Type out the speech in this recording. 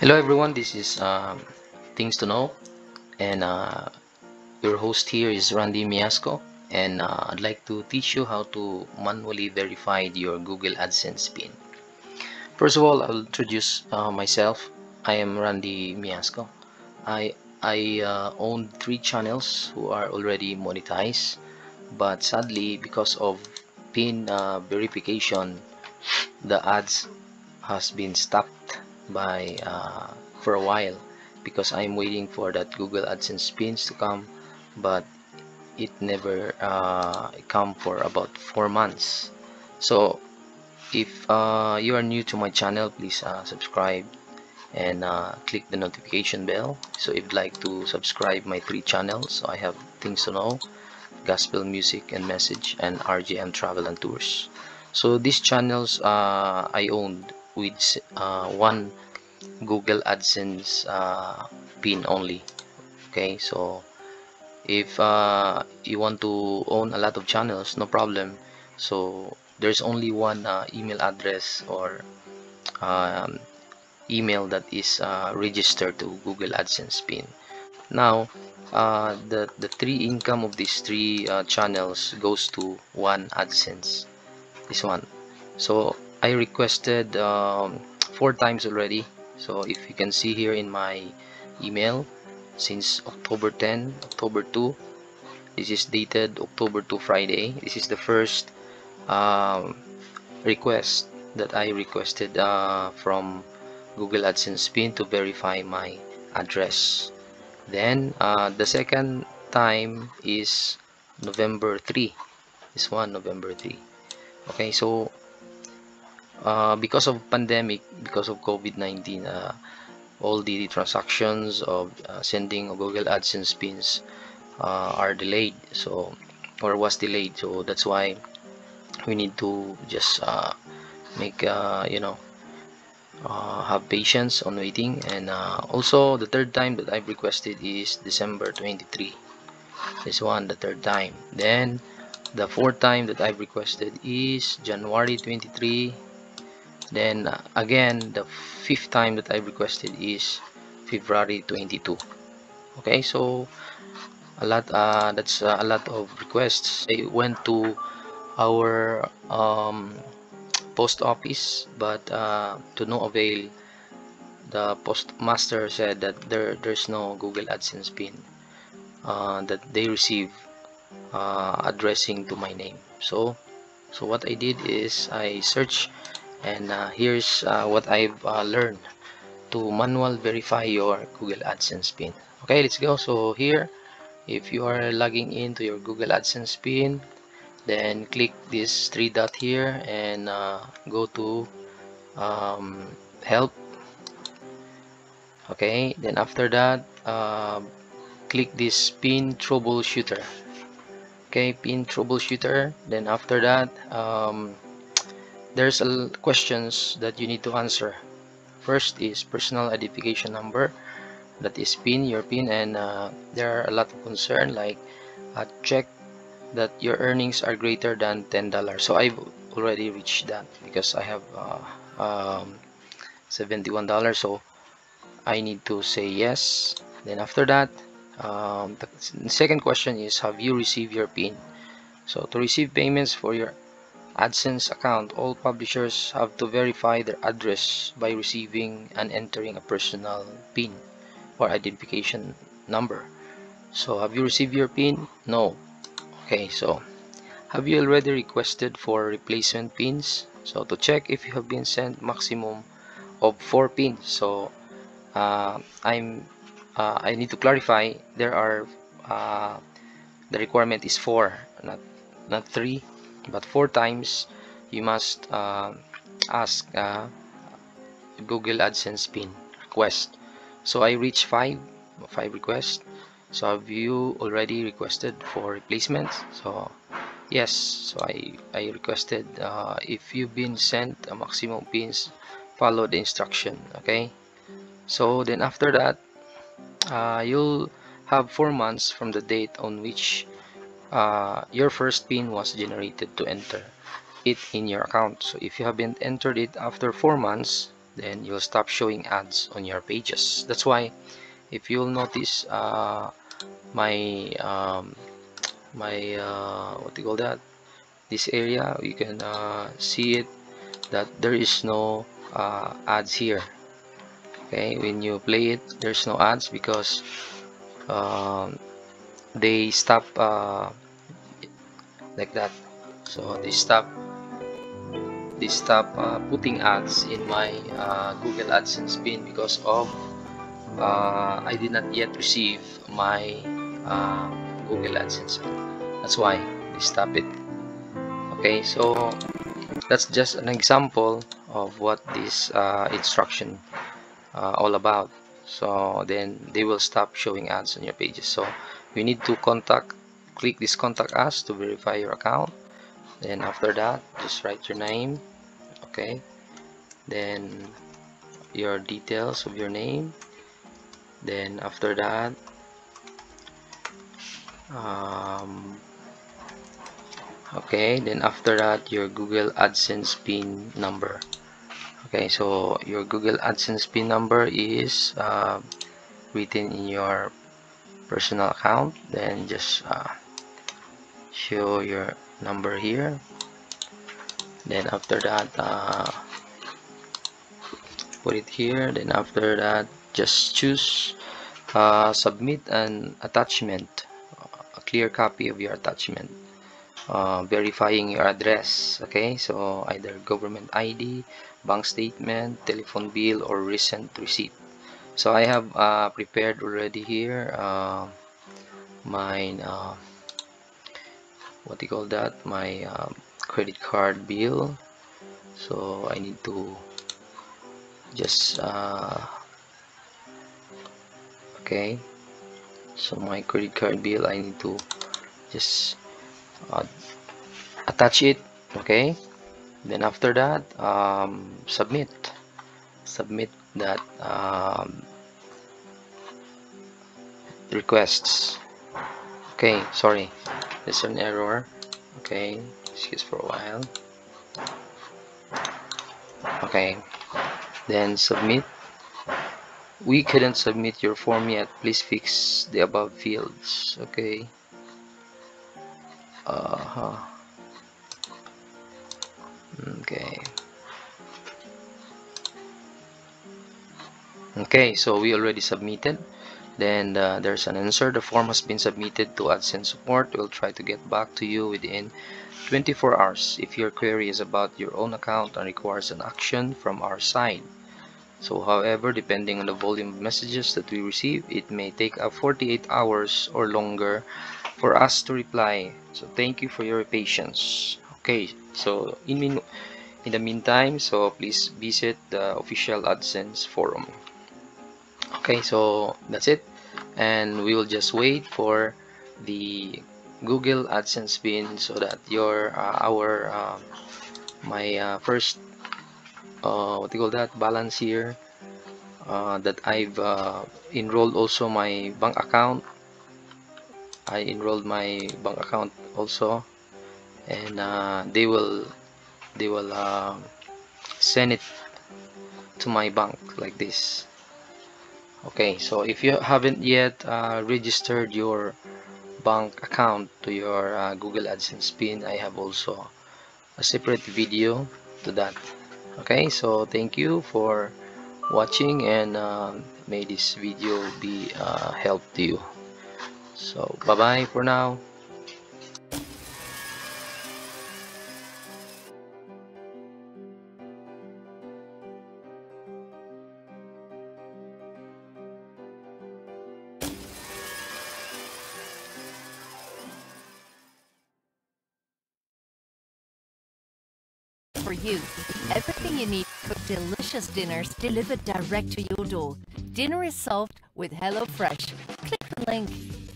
Hello everyone, this is Things ToKnow, and your host here is Randy Miasco, and I'd like to teach you how to manually verify your Google AdSense PIN. First of all, I'll introduce myself. I am Randy Miasco. I own 3 channels who are already monetized, but sadly because of PIN verification, the ads has been stopped by for a while, because I'm waiting for that Google AdSense pins to come, but it never come for about 4 months. So if you are new to my channel, please subscribe and click the notification bell. So if you'd like to subscribe my 3 channels, so I have Things ToKnow, Gospel Music and Message, and RGM Travel and Tours. So these channels I owned with one Google AdSense pin only. Okay, so if you want to own a lot of channels, no problem. So there's only one email address or email that is registered to Google AdSense pin. Now the three income of these 3 channels goes to one AdSense, this one. So I requested 4 times already. So if you can see here in my email, since October 10, October 2, this is dated October 2 Friday. This is the first request that I requested from Google AdSense pin to verify my address. Then the second time is November 3, this one, November 3. Okay, so because of pandemic, because of COVID-19, all the transactions of sending Google AdSense pins are delayed, so, or was delayed. So that's why we need to just make you know, have patience on waiting. And also the third time that I've requested is December 23, this one, the third time. Then the fourth time that I've requested is January 23. Then again, the 5th time that I requested is February 22. Okay, so a lot. That's a lot of requests. I went to our post office, but to no avail. The postmaster said that there's no Google AdSense pin that they receive addressing to my name. So what I did is I searched. And here's what I've learned to manual verify your Google AdSense pin. Okay, let's go. So here, if you are logging into your Google AdSense pin, then click this 3 dot here and go to help. Okay, then after that, click this pin troubleshooter. Okay, pin troubleshooter. Then after that, there's a questions that you need to answer. First is personal identification number, that is PIN, your PIN, and there are a lot of concern, like check that your earnings are greater than $10. So I've already reached that because I have $71, so I need to say yes. Then after that, the second question is, have you received your PIN? So to receive payments for your AdSense account, all publishers have to verify their address by receiving and entering a personal PIN or identification number. So have you received your PIN? No. Okay, so have you already requested for replacement PINs? So to check if you have been sent maximum of 4 PINs. So I need to clarify, there are the requirement is 4, not 3. But 4 times you must ask Google AdSense pin request. So I reached 5 requests. So have you already requested for replacement? So yes, so I requested if you've been sent a maximum pins, follow the instruction. Okay, so then after that, you'll have 4 months from the date on which your first PIN was generated to enter it in your account. So if you haven't entered it after 4 months, then you'll stop showing ads on your pages. That's why if you'll notice this area, you can see it that there is no ads here. Okay, when you play it, there's no ads because they stop like that. So they stop putting ads in my Google AdSense pin because of I did not yet receive my Google AdSense pin. That's why they stop it. Okay, so that's just an example of what this instruction all about. So then they will stop showing ads on your pages. So we need to click this contact us to verify your account. Then after that, just write your name, okay, then your details of your name. Then after that, okay, then after that, your Google AdSense pin number. Okay, so your Google AdSense pin number is written in your personal account. Then just show your number here. Then after that, put it here. Then after that, just choose submit an attachment, a clear copy of your attachment. Verifying your address. Okay, so either government ID, bank statement, telephone bill, or recent receipt. So I have prepared already here my credit card bill. So I need to just okay, so my credit card bill, I need to just attach it. Okay, then after that, submit that requests. Okay, sorry, there's an error. Okay, excuse for a while. Okay, then submit. We couldn't submit your form yet, please fix the above fields. Okay. Okay, so we already submitted. Then there's an answer. The form has been submitted to AdSense support. We'll try to get back to you within 24 hours if your query is about your own account and requires an action from our side. So however, depending on the volume of messages that we receive, it may take up 48 hours or longer for us to reply. So thank you for your patience. Okay, so in the meantime, so please visit the official AdSense forum. Okay, so that's it, and we will just wait for the Google AdSense pin so that your my first balance here that I've enrolled also my bank account. I enrolled my bank account also, and they will send it to my bank like this. Okay, so if you haven't yet registered your bank account to your Google AdSense pin, I have also a separate video to that. Okay, so thank you for watching, and may this video be help to you. So bye-bye for now. For you, everything you need to cook delicious dinners delivered direct to your door. Dinner is solved with HelloFresh. Click the link.